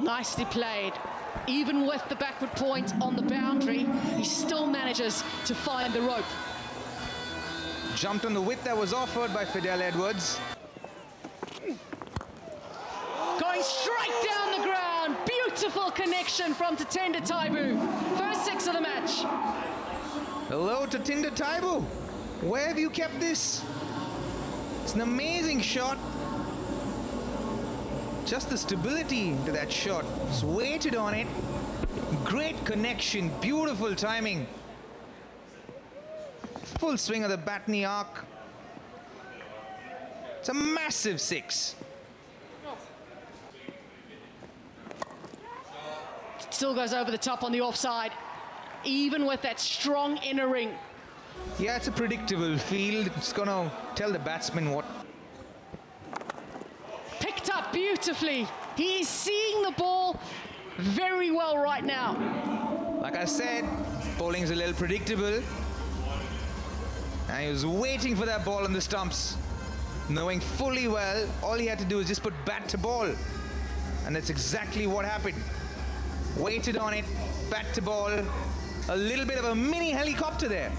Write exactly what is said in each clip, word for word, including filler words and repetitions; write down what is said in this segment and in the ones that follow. Nicely played. Even with the backward point on the boundary, he still manages to find the rope. Jumped on the width that was offered by Fidel Edwards. Going straight down the ground. Beautiful connection from Tatenda Taibu. First six of the match. Hello, Tatenda Taibu. Where have you kept this? It's an amazing shot. Just the stability to that shot. Just waited on it. Great connection. Beautiful timing. Full swing of the bat knee arc. It's a massive six. Still goes over the top on the offside, even with that strong inner ring. Yeah, it's a predictable field. It's going to tell the batsman what. Picked up beautifully. He is seeing the ball very well right now. Like I said, bowling's a little predictable. And he was waiting for that ball on the stumps, knowing fully well all he had to do is just put bat to ball. And that's exactly what happened. Waited on it, bat to ball. A little bit of a mini helicopter there.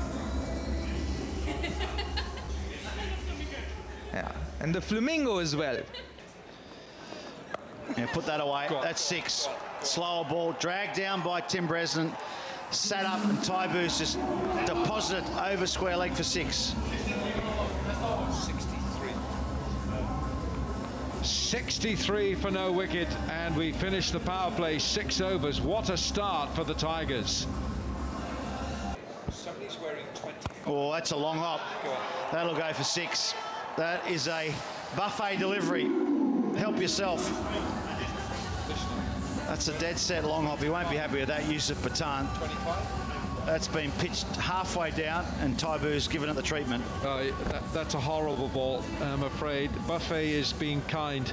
Yeah, and the flamingo as well. Yeah, put that away. God. That's six. Slower ball, dragged down by Tim Breslin. Sat up and Taibu's just deposited over square leg for six. sixty-three for no wicket, and we finish the power play six overs. What a start for the Tigers. Somebody's wearing twenty. Oh, that's a long hop. That'll go for six. That is a buffet delivery. Help yourself. That's a dead set long hop. He won't be happy with that, Yusuf Pathan. That's been pitched halfway down, and Taibu's given it the treatment. Oh, that, that's a horrible ball, I'm afraid. Buffet is being kind.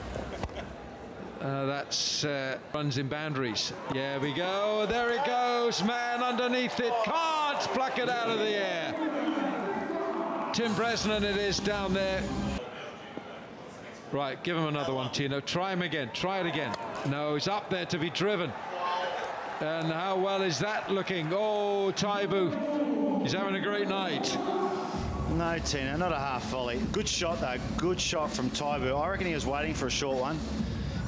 Uh, that's uh, runs in boundaries. Yeah, we go. There it goes. Man underneath it. Can't pluck it out of the air. Tim Bresnan it is down there. Right, give him another one, Tino. Try him again. Try it again. No, he's up there to be driven. And how well is that looking? Oh, Taibu. He's having a great night. No, Tino, not a half volley. Good shot, though. Good shot from Taibu. I reckon he was waiting for a short one.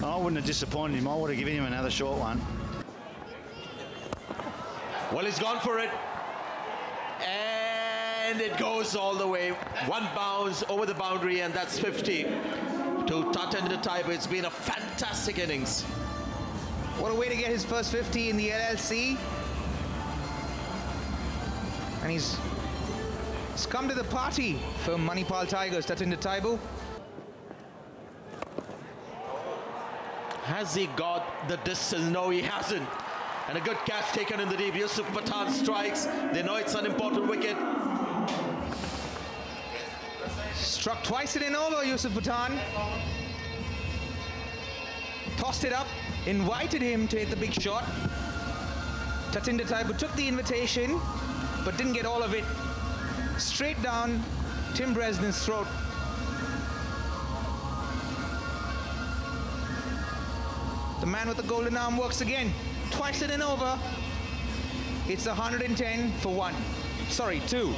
I wouldn't have disappointed him. I would have given him another short one. Well, he's gone for it. And it goes all the way. One bounce over the boundary, and that's fifty. To Tatenda Taibu. It's been a fantastic innings. What a way to get his first fifty in the L L C. And he's, he's come to the party for Manipal Tigers, Tatenda Taibu. Has he got the distance? No, he hasn't. And a good catch taken in the deep. Yusuf Pathan strikes. They know it's an important wicket. Struck twice in an over, Yusuf Pathan. Tossed it up, invited him to hit the big shot. Tatenda Taibu took the invitation, but didn't get all of it. Straight down Tim Bresnan's throat. The man with the golden arm works again. Twice in an over. It's one hundred and ten for one. Sorry, two.